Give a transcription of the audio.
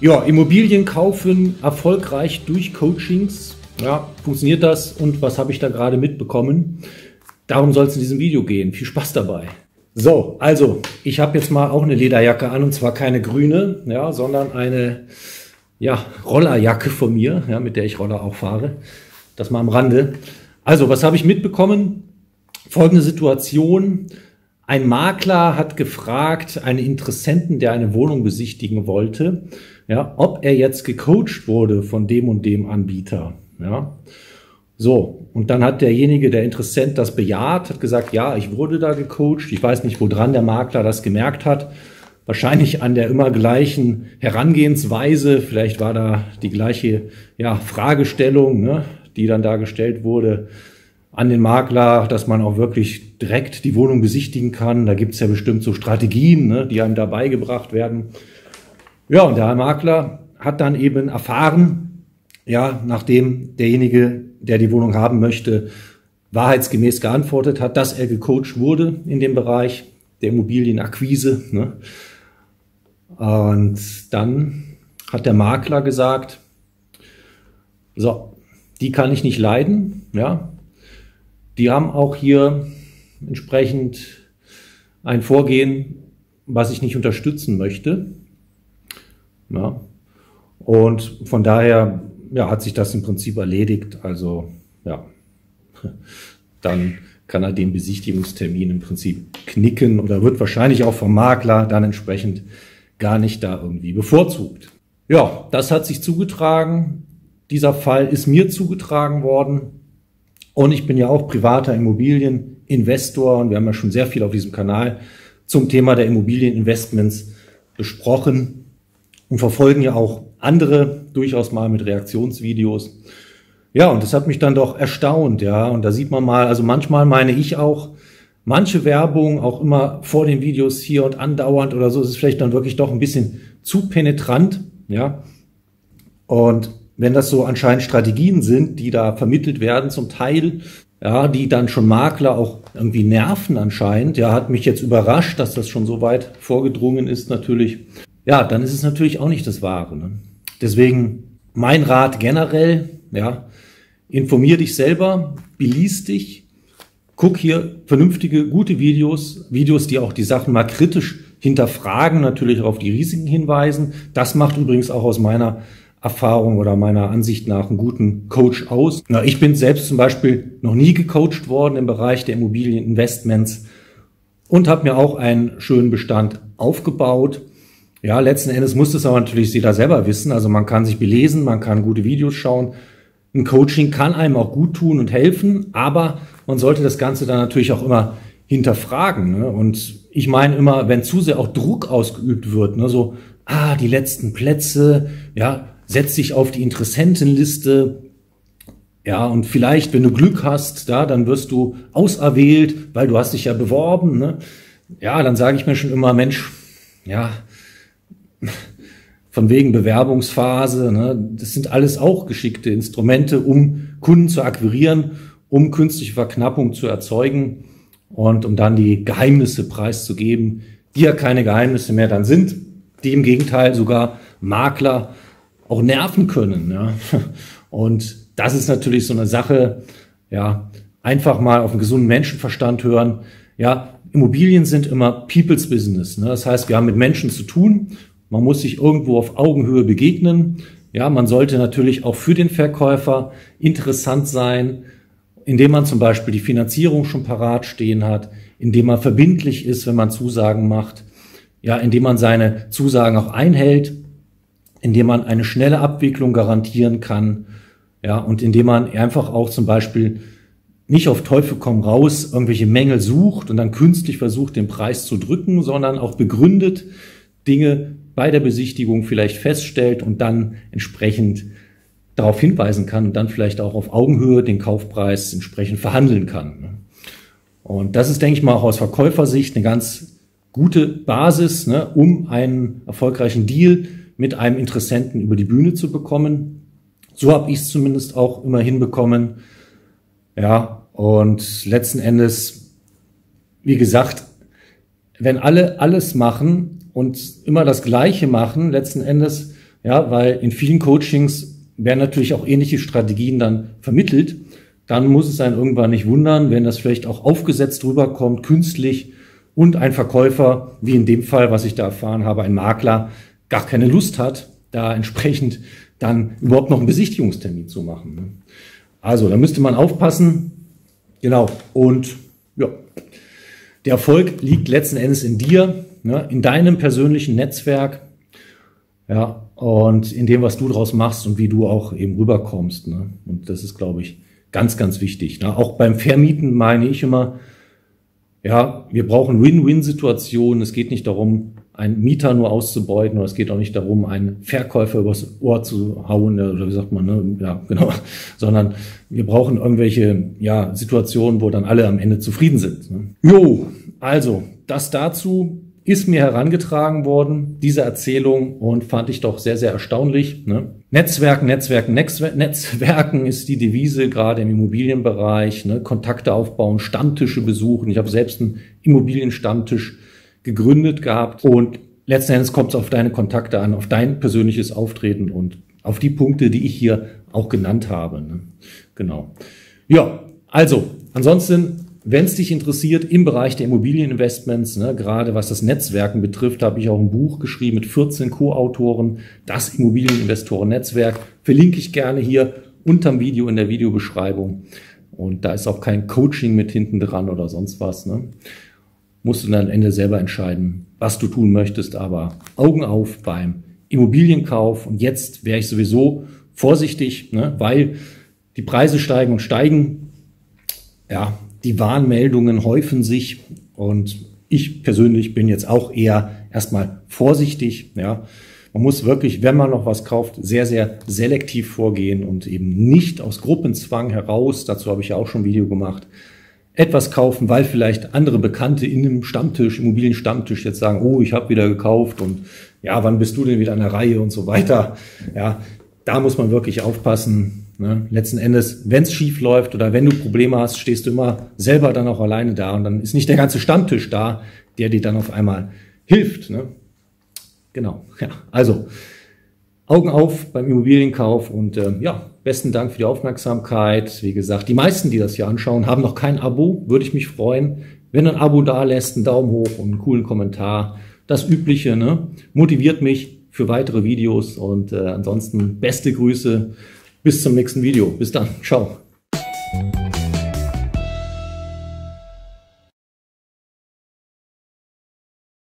Ja, Immobilien kaufen erfolgreich durch Coachings. Ja, funktioniert das? Und was habe ich da gerade mitbekommen? Darum soll es in diesem Video gehen. Viel Spaß dabei. So, also ich habe jetzt mal auch eine Lederjacke an, und zwar keine grüne, ja, sondern eine Rollerjacke von mir, ja, mit der ich Roller auch fahre. Das mal am Rande. Also, was habe ich mitbekommen? Folgende Situation. Ein Makler hat gefragt, einen Interessenten, der eine Wohnung besichtigen wollte, ja, ob er jetzt gecoacht wurde von dem und dem Anbieter. Ja. So, und dann hat derjenige, der Interessent, das bejaht, hat gesagt, ja, ich wurde da gecoacht. Ich weiß nicht, woran der Makler das gemerkt hat. Wahrscheinlich an der immer gleichen Herangehensweise. Vielleicht war da die gleiche Fragestellung, ne, die dann da gestellt wurde an den Makler, dass man auch wirklich direkt die Wohnung besichtigen kann. Da gibt es ja bestimmt so Strategien, ne, die einem da beigebracht werden. Ja, und der Makler hat dann eben erfahren, ja, nachdem derjenige, der die Wohnung haben möchte, wahrheitsgemäß geantwortet hat, dass er gecoacht wurde in dem Bereich der Immobilienakquise. Ne? Und dann hat der Makler gesagt, so, die kann ich nicht leiden, ja. Die haben auch hier entsprechend ein Vorgehen, was ich nicht unterstützen möchte. Ja. Und von daher hat sich das im Prinzip erledigt. Also ja, dann kann er den Besichtigungstermin im Prinzip knicken oder wird wahrscheinlich auch vom Makler dann entsprechend gar nicht da irgendwie bevorzugt. Ja, das hat sich zugetragen. Dieser Fall ist mir zugetragen worden. Und ich bin ja auch privater Immobilieninvestor und wir haben ja schon sehr viel auf diesem Kanal zum Thema der Immobilieninvestments besprochen und verfolgen ja auch andere durchaus mal mit Reaktionsvideos. Ja, und das hat mich dann doch erstaunt, ja, und da sieht man mal, also manchmal meine ich auch, manche Werbung auch immer vor den Videos hier und andauernd oder so, ist es vielleicht dann wirklich doch ein bisschen zu penetrant, ja, und wenn das so anscheinend Strategien sind, die da vermittelt werden zum Teil, ja, die dann schon Makler auch irgendwie nerven anscheinend, ja, hat mich jetzt überrascht, dass das schon so weit vorgedrungen ist natürlich. Ja, dann ist es natürlich auch nicht das Wahre. Ne? Deswegen mein Rat generell, ja, informier dich selber, belies dich, guck hier vernünftige, gute Videos, die auch die Sachen mal kritisch hinterfragen, natürlich auch auf die Risiken hinweisen. Das macht übrigens auch aus meiner Erfahrung oder meiner Ansicht nach einen guten Coach aus. Na, ich bin selbst zum Beispiel noch nie gecoacht worden im Bereich der Immobilieninvestments und habe mir auch einen schönen Bestand aufgebaut. Ja, letzten Endes muss das aber natürlich jeder selber wissen. Also man kann sich belesen, man kann gute Videos schauen. Ein Coaching kann einem auch gut tun und helfen, aber man sollte das Ganze dann natürlich auch immer hinterfragen. Ne? Und ich meine immer, wenn zu sehr auch Druck ausgeübt wird, ne, so, ah, die letzten Plätze, ja, setz dich auf die Interessentenliste, ja, und vielleicht, wenn du Glück hast, da, dann wirst du auserwählt, weil du hast dich ja beworben, ne? Ja, dann sage ich mir schon immer, Mensch, ja, von wegen Bewerbungsphase, ne? Das sind alles auch geschickte Instrumente, um Kunden zu akquirieren, um künstliche Verknappung zu erzeugen und um dann die Geheimnisse preiszugeben, die ja keine Geheimnisse mehr dann sind, die im Gegenteil sogar Makler auch nerven können, ja. Und das ist natürlich so eine Sache, ja, einfach mal auf einen gesunden Menschenverstand hören. Ja, Immobilien sind immer People's Business, ne? Das heißt, wir haben mit Menschen zu tun. Man muss sich irgendwo auf Augenhöhe begegnen. Ja, man sollte natürlich auch für den Verkäufer interessant sein, indem man zum Beispiel die Finanzierung schon parat stehen hat, indem man verbindlich ist, wenn man Zusagen macht, ja, indem man seine Zusagen auch einhält, indem man eine schnelle Abwicklung garantieren kann, ja, und indem man einfach auch zum Beispiel nicht auf Teufel komm raus irgendwelche Mängel sucht und dann künstlich versucht, den Preis zu drücken, sondern auch begründet Dinge bei der Besichtigung vielleicht feststellt und dann entsprechend darauf hinweisen kann und dann vielleicht auch auf Augenhöhe den Kaufpreis entsprechend verhandeln kann. Und das ist, denke ich mal, auch aus Verkäufersicht eine ganz gute Basis, ne, um einen erfolgreichen Deal mit einem Interessenten über die Bühne zu bekommen. So habe ich es zumindest auch immer hinbekommen. Ja, und letzten Endes, wie gesagt, wenn alle alles machen und immer das Gleiche machen, letzten Endes, Ja, weil in vielen Coachings werden natürlich auch ähnliche Strategien dann vermittelt. Dann muss es einen irgendwann nicht wundern, wenn das vielleicht auch aufgesetzt rüberkommt, künstlich, und ein Verkäufer, wie in dem Fall, was ich da erfahren habe, ein Makler, gar keine Lust hat, da entsprechend dann überhaupt noch einen Besichtigungstermin zu machen. Also da müsste man aufpassen. Genau, und ja, der Erfolg liegt letzten Endes in dir, in deinem persönlichen Netzwerk, ja, und in dem, was du draus machst und wie du auch eben rüberkommst. Und das ist, glaube ich, ganz, ganz wichtig. Auch beim Vermieten meine ich immer, ja, wir brauchen Win-Win-Situationen. Es geht nicht darum, einen Mieter nur auszubeuten, oder es geht auch nicht darum, einen Verkäufer übers Ohr zu hauen, oder wie sagt man, ne? Ja, genau. Sondern wir brauchen irgendwelche, ja, Situationen, wo dann alle am Ende zufrieden sind. Ne? Jo, also, das dazu ist mir herangetragen worden, diese Erzählung, und fand ich doch sehr, sehr erstaunlich. Ne? Netzwerken, Netzwerken, Netzwerken ist die Devise, gerade im Immobilienbereich. Ne? Kontakte aufbauen, Stammtische besuchen. Ich habe selbst einen Immobilienstammtisch gegründet gehabt. Und letzten Endes kommt es auf deine Kontakte an, auf dein persönliches Auftreten und auf die Punkte, die ich hier auch genannt habe. Ne? Genau. Ja, also ansonsten, wenn es dich interessiert im Bereich der Immobilieninvestments, ne, gerade was das Netzwerken betrifft, habe ich auch ein Buch geschrieben mit 14 Co-Autoren, das Immobilieninvestoren-Netzwerk. Verlinke ich gerne hier unterm Video in der Videobeschreibung. Und da ist auch kein Coaching mit hinten dran oder sonst was. Ne? Musst du dann am Ende selber entscheiden, was du tun möchtest, aber Augen auf beim Immobilienkauf. Und jetzt wäre ich sowieso vorsichtig, ne, weil die Preise steigen und steigen. Ja, die Warnmeldungen häufen sich, und ich persönlich bin jetzt auch eher erstmal vorsichtig. Ja, man muss wirklich, wenn man noch was kauft, sehr, sehr selektiv vorgehen und eben nicht aus Gruppenzwang heraus, dazu habe ich ja auch schon ein Video gemacht, etwas kaufen, weil vielleicht andere Bekannte in einem Stammtisch, Immobilienstammtisch jetzt sagen, oh, ich habe wieder gekauft und ja, wann bist du denn wieder an der Reihe und so weiter. Ja, da muss man wirklich aufpassen. Ne? Letzten Endes, wenn es schief läuft oder wenn du Probleme hast, stehst du immer selber dann auch alleine da, und dann ist nicht der ganze Stammtisch da, der dir dann auf einmal hilft. Ne? Genau, ja, also Augen auf beim Immobilienkauf, und ja, besten Dank für die Aufmerksamkeit. Wie gesagt, die meisten, die das hier anschauen, haben noch kein Abo, würde ich mich freuen. Wenn du ein Abo da lässt, einen Daumen hoch und einen coolen Kommentar, das Übliche, ne? Motiviert mich für weitere Videos, und ansonsten beste Grüße. Bis zum nächsten Video. Bis dann. Ciao.